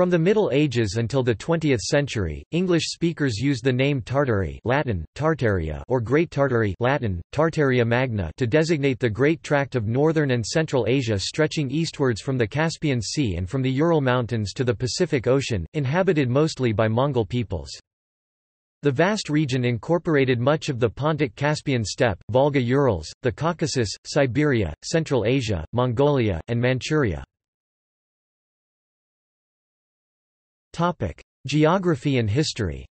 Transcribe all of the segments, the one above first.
From the Middle Ages until the 20th century, English speakers used the name Tartary (Latin, Tartaria) or Great Tartary (Latin, Tartaria Magna) to designate the great tract of northern and Central Asia stretching eastwards from the Caspian Sea and from the Ural Mountains to the Pacific Ocean, inhabited mostly by Mongol peoples. The vast region incorporated much of the Pontic-Caspian steppe, Volga-Urals, the Caucasus, Siberia, Central Asia, Mongolia, and Manchuria. Geography and history.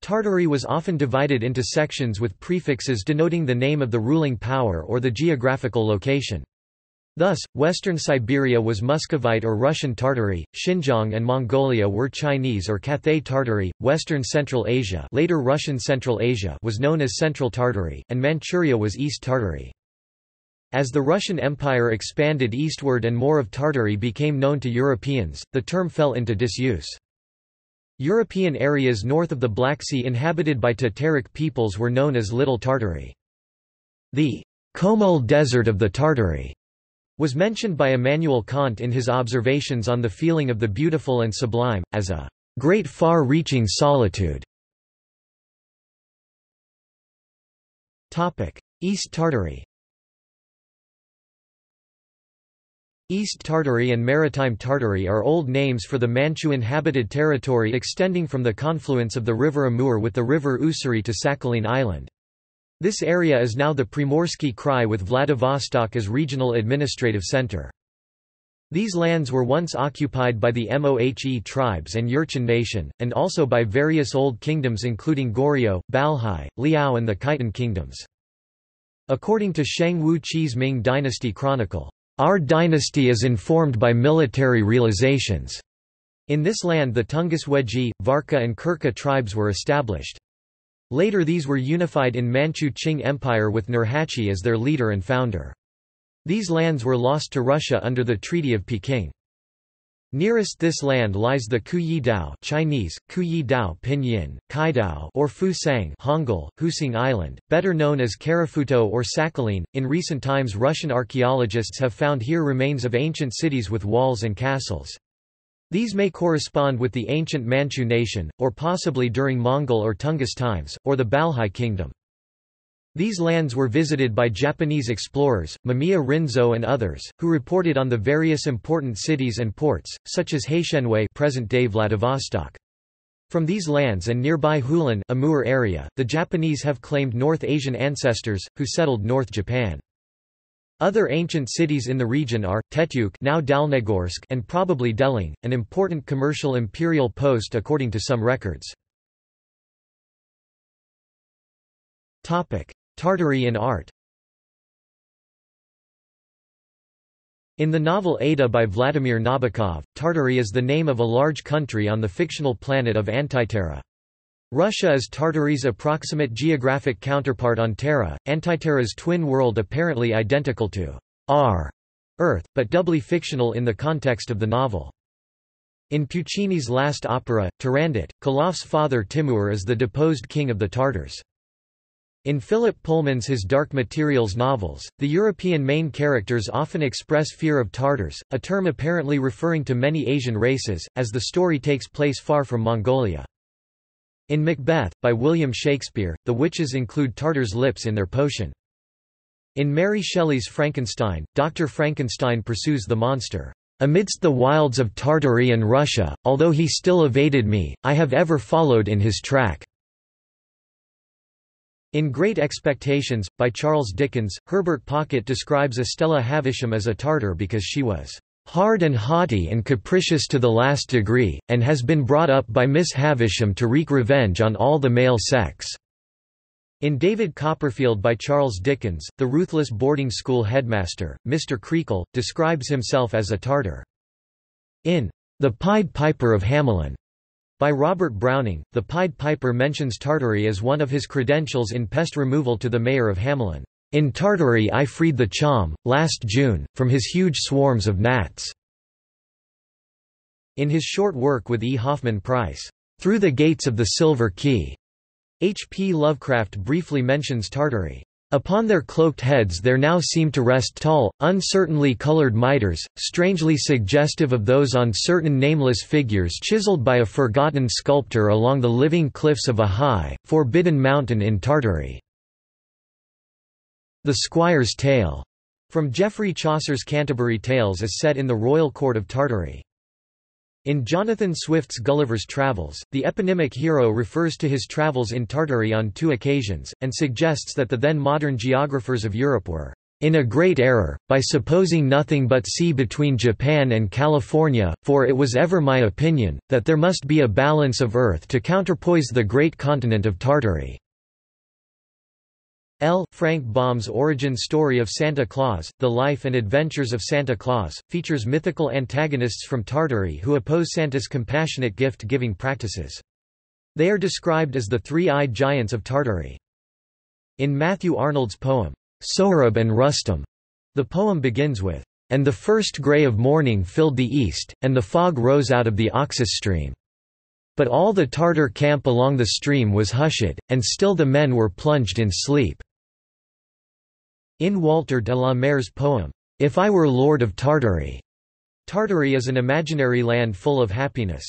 Tartary was often divided into sections with prefixes denoting the name of the ruling power or the geographical location. Thus, western Siberia was Muscovite or Russian Tartary, Xinjiang and Mongolia were Chinese or Cathay Tartary, western Central Asia, later Russian Central Asia was known as Central Tartary, and Manchuria was East Tartary. As the Russian Empire expanded eastward and more of Tartary became known to Europeans, the term fell into disuse. European areas north of the Black Sea inhabited by Tataric peoples were known as Little Tartary. The Komol Desert of the Tartary was mentioned by Immanuel Kant in his observations on the feeling of the beautiful and sublime, as a great far-reaching solitude. East Tartary. East Tartary and Maritime Tartary are old names for the Manchu-inhabited territory extending from the confluence of the River Amur with the River Ussuri to Sakhalin Island. This area is now the Primorsky Krai with Vladivostok as regional administrative center. These lands were once occupied by the Mohe tribes and Jurchen Nation, and also by various old kingdoms including Goryeo, Balhae, Liao and the Khitan kingdoms. According to Sheng Wu Qi's Ming Dynasty Chronicle, "Our dynasty is informed by military realizations." In this land the Tungus-Wedji, Varka and Kirka tribes were established. Later these were unified in Manchu Qing Empire with Nurhaci as their leader and founder. These lands were lost to Russia under the Treaty of Peking. Nearest this land lies the Kuyi Dao (Chinese: Kuyi Dao, Pinyin: Kai Dao) or Fusang (Hangul: Husing Island), better known as Karafuto or Sakhalin. In recent times, Russian archaeologists have found here remains of ancient cities with walls and castles. These may correspond with the ancient Manchu nation, or possibly during Mongol or Tungus times, or the Balhae kingdom. These lands were visited by Japanese explorers, Mamiya Rinzo and others, who reported on the various important cities and ports, such as Heishenwei present-day Vladivostok. From these lands and nearby Hulun Amur area, the Japanese have claimed North Asian ancestors, who settled North Japan. Other ancient cities in the region are Tetyuk now Dalnegorsk and probably Deling, an important commercial imperial post according to some records. Tartary in art. In the novel Ada by Vladimir Nabokov, Tartary is the name of a large country on the fictional planet of Antikythera. Russia is Tartary's approximate geographic counterpart on Terra, Antikythera's twin world apparently identical to our Earth, but doubly fictional in the context of the novel. In Puccini's last opera, Turandot, Koloff's father Timur is the deposed king of the Tartars. In Philip Pullman's His Dark Materials novels, the European main characters often express fear of Tartars, a term apparently referring to many Asian races, as the story takes place far from Mongolia. In Macbeth, by William Shakespeare, the witches include Tartars' lips in their potion. In Mary Shelley's Frankenstein, Dr. Frankenstein pursues the monster, "Amidst the wilds of Tartary and Russia, although he still evaded me, I have ever followed in his track." In Great Expectations, by Charles Dickens, Herbert Pocket describes Estella Havisham as a Tartar because she was "hard and haughty and capricious to the last degree, and has been brought up by Miss Havisham to wreak revenge on all the male sex." In David Copperfield by Charles Dickens, the ruthless boarding school headmaster, Mr. Creakle, describes himself as a Tartar. In The Pied Piper of Hamelin, by Robert Browning, the Pied Piper mentions Tartary as one of his credentials in pest removal to the mayor of Hamelin. "In Tartary I freed the Cham, last June, from his huge swarms of gnats." In his short work with E. Hoffman Price, "Through the Gates of the Silver Key," H.P. Lovecraft briefly mentions Tartary. Upon their cloaked heads there now seem to rest tall, uncertainly colored mitres, strangely suggestive of those on certain nameless figures chiseled by a forgotten sculptor along the living cliffs of a high, forbidden mountain in Tartary. The Squire's Tale, from Geoffrey Chaucer's Canterbury Tales, is set in the royal court of Tartary. In Jonathan Swift's Gulliver's Travels, the eponymic hero refers to his travels in Tartary on two occasions, and suggests that the then-modern geographers of Europe were in a great error, by supposing nothing but sea between Japan and California, for it was ever my opinion, that there must be a balance of earth to counterpoise the great continent of Tartary. L. Frank Baum's origin story of Santa Claus, The Life and Adventures of Santa Claus, features mythical antagonists from Tartary who oppose Santa's compassionate gift-giving practices. They are described as the three-eyed giants of Tartary. In Matthew Arnold's poem, Sohrab and Rustum, the poem begins with, "And the first grey of morning filled the east, and the fog rose out of the Oxus stream. But all the Tartar camp along the stream was hushed, and still the men were plunged in sleep." In Walter de la Mare's poem, "If I Were Lord of Tartary," Tartary is an imaginary land full of happiness.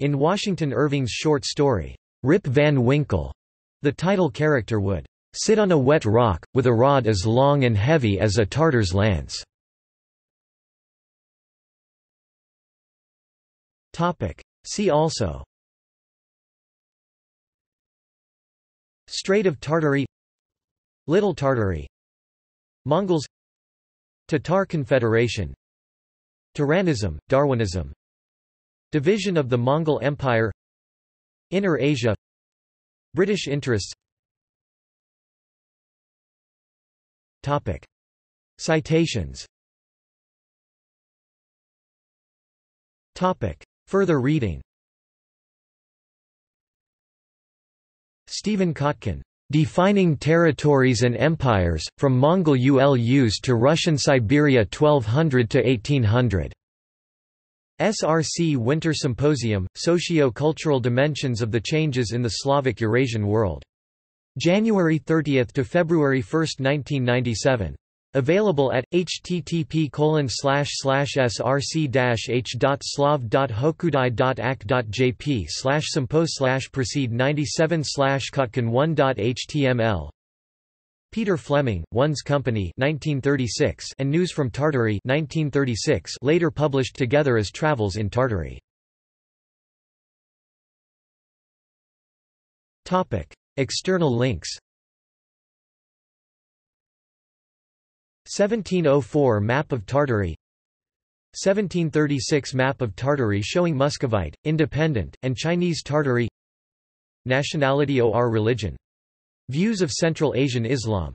In Washington Irving's short story, Rip Van Winkle, the title character would sit on a wet rock, with a rod as long and heavy as a Tartar's lance. See also: Strait of Tartary, Little Tartary, Mongols, Tatar Confederation, Tehranism, Darwinism, division of the Mongol Empire, Inner Asia, British interests. Topic. Citations. Topic. Further reading. Stephen Kotkin, "Defining Territories and Empires, from Mongol Ulus to Russian Siberia 1200 to 1800. SRC Winter Symposium, Socio-Cultural Dimensions of the Changes in the Slavic Eurasian World. January 30 to February 1, 1997. Available at http://src-h.slav.hokudai.ac/sympo/proceed97/kotkin1.html. Peter Fleming, One's Company 1936 and News from Tartary 1936, later published together as Travels in Tartary. Topic. External links. 1704 Map of Tartary, 1736 Map of Tartary showing Muscovite, Independent, and Chinese Tartary. Nationality or religion. Views of Central Asian Islam.